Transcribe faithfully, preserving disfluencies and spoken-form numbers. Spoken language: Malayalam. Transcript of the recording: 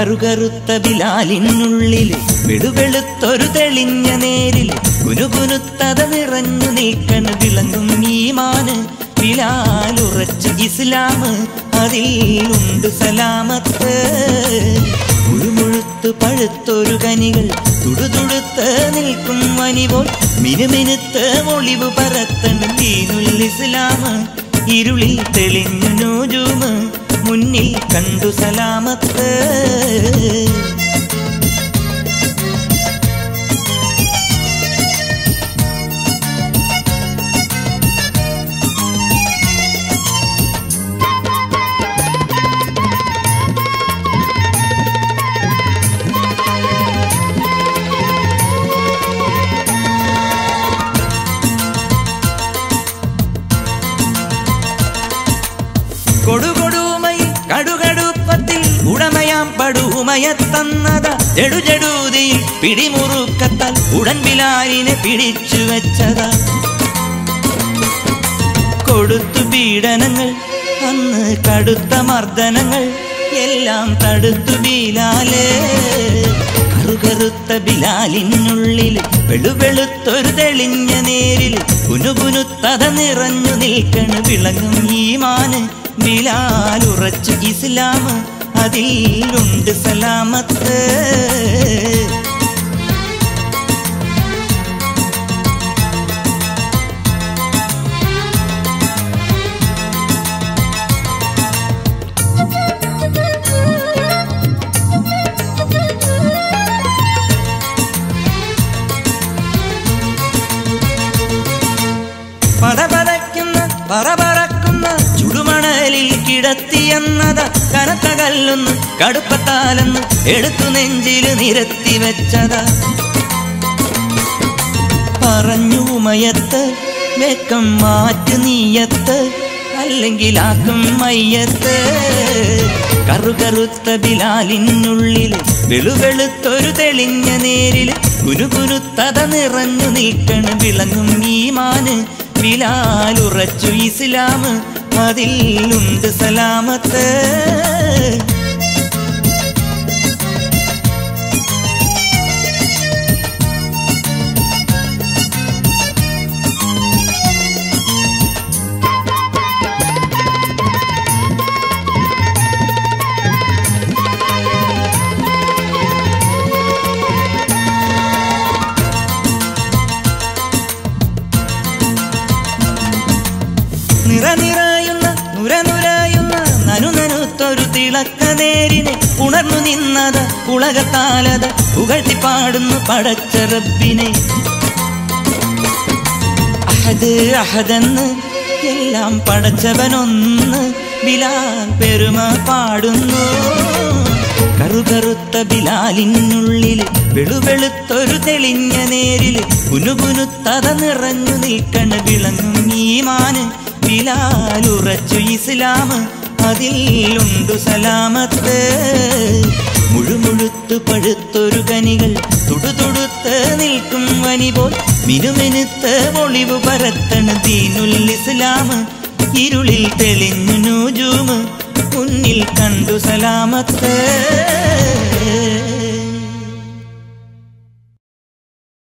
കറുകറുത്ത ബിലാലിനുള്ളിൽ വെളുവെളുത്തൊരു തെളിഞ്ഞ നേരിൽ കുനുകുനുത്തത നിറഞ്ഞു നീക്കണ വിളങ്ങും ഈമാന്. ബിലാൽ ഉറച്ചു ഇസ്ലാം, അതിലുണ്ട് സലാമത്ത്. മുഴുമുഴുത്ത് പഴുത്തൊരു കനികൾ തുടുതുടുത്ത് നിൽക്കും വനിപോൽ മിനുമിനുത്ത് ഒളിവ് പറത്തണം ദീനുൽ ഇസ്ലാം. ഇരുളിൽ തെളിഞ്ഞു നൂജൂമ്, മുന്നിൽ കണ്ടു സലാമത്ത്. കൊടുകൊടുമൈ കടുകടുപ്പത്തിൽ ഉടമയാം പടുമയ തന്നത ജടുജടൂതിയിൽ പിടിമുറുക്കത്താൽ ഉടൻ ബിലാലിനെ പിടിച്ചു വെച്ചതാ. കൊടുത്തു പീഡനങ്ങൾ, അന്ന് കടുത്ത മർദ്ദനങ്ങൾ എല്ലാം തടുത്തു ബിലാലേ. കറുകറുത്ത ബിലാലിനുള്ളിൽ വെളുവെളുത്തൊരു തെളിഞ്ഞ നേരിൽ കുനുകുനുത്തത നിറഞ്ഞു നിൽക്കണ വിളങ്ങും ഈമാന്. ബിലാൽ ഉറച്ചു ഇസ്ലാം, അതിലുണ്ട് സലാമത്ത്. പടപടയ്ക്കുന്ന പറപറക്കുന്ന ചുടുമണലിൽ കിടത്തിയെന്നത കനത്ത കല്ലൊന്ന് കടുപ്പത്താലെന്ന് എടുത്തു നെഞ്ചില് നിരത്തി വെച്ചതാ. പറഞ്ഞു മയത്ത് മേക്കം മാറ്റ് നീയത്ത്, അല്ലെങ്കിൽ ആക്കും മയ്യത്ത്. കറുകറുത്ത ബിലാലിനുള്ളിൽ വെളുവെളുത്തൊരു തെളിഞ്ഞ നേരിൽ കുനുകുനുത്തത നിറഞ്ഞു നിൽക്കണ വിളങ്ങും ഈമാന്. ബിലാൽ ഉറച്ചു ഇസ്ലാം, അതിലുണ്ട് സലാമത്ത്. നിറനിറയുന്ന നുരനുരയുന്ന നനുനനുത്തൊരു തിളക്ക നേരിനെ ഉണർന്നു നിന്നത കുളകത്താലത പുകഴ്ത്തിപ്പാടുന്നു പടച്ച റബ്ബിനെ. അഹദ് അഹദെന്ന് എല്ലാം പടച്ചവനൊന്ന് ബിലാൽ പെരുമ പാടുന്നു. കറുകറുത്ത ബിലാലിനുള്ളിൽ വെളുവെളുത്തൊരു തെളിഞ്ഞ നേരിൽ കുനുകുനുത്തത നിറഞ്ഞു നിൽക്കണ വിളങ്ങും ഈമാന്. ബിലാൽ ഉറച്ചു ഇസ്ലാം, അതിലുണ്ടു സലാമത്ത്. മുഴുമുഴുത്തു പഴുത്തൊരു കനികൾ തുടുതുടുത്ത് നിൽക്കും വനിപോൽ മിനുമിനുത്ത് ഒളിവ് പരത്തണ ദീനുൽ ഇസ്ലാം. ഇരുളിൽ തെളിഞ്ഞു നൂജൂമ്, മുന്നിൽ കണ്ടു സലാമത്ത്.